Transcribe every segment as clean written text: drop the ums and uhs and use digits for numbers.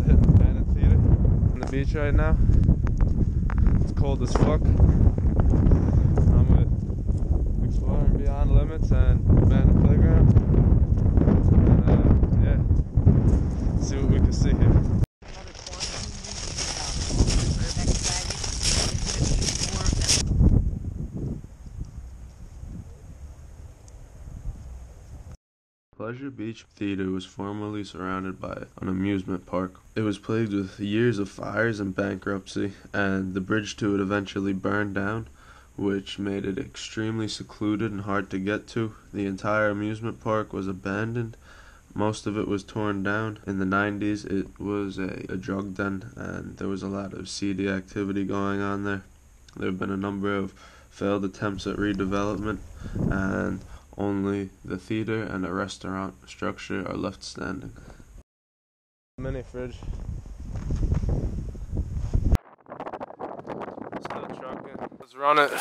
about to hit Abandoned Theater on the beach right now. It's cold as fuck. I'm with Exploring Beyond Limits and Abandoned Playground. And yeah, see what we can see here. Pleasure Beach Theater was formerly surrounded by an amusement park. It was plagued with years of fires and bankruptcy, and the bridge to it eventually burned down, which made it extremely secluded and hard to get to. The entire amusement park was abandoned. Most of it was torn down. In the 90s, it was a drug den, and there was a lot of seedy activity going on there. There have been a number of failed attempts at redevelopment, and only the theater and a restaurant structure are left standing. Mini fridge. Still trucking. Let's run it.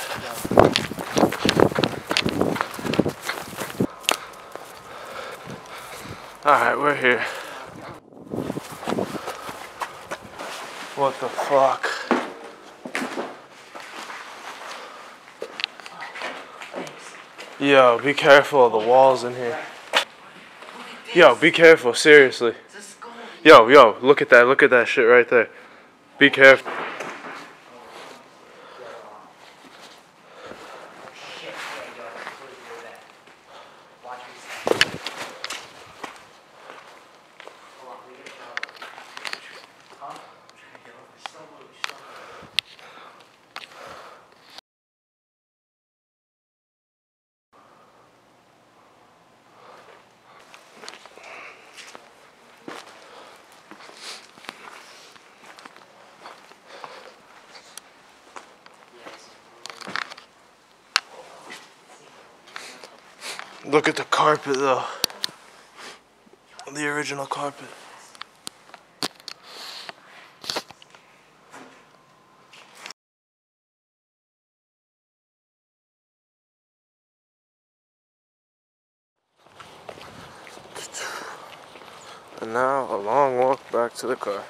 Alright, we're here. What the fuck? Yo, be careful of the walls in here. Yo, be careful, seriously. Yo, look at that shit right there. Be careful. Look at the carpet though, the original carpet. And now a long walk back to the car.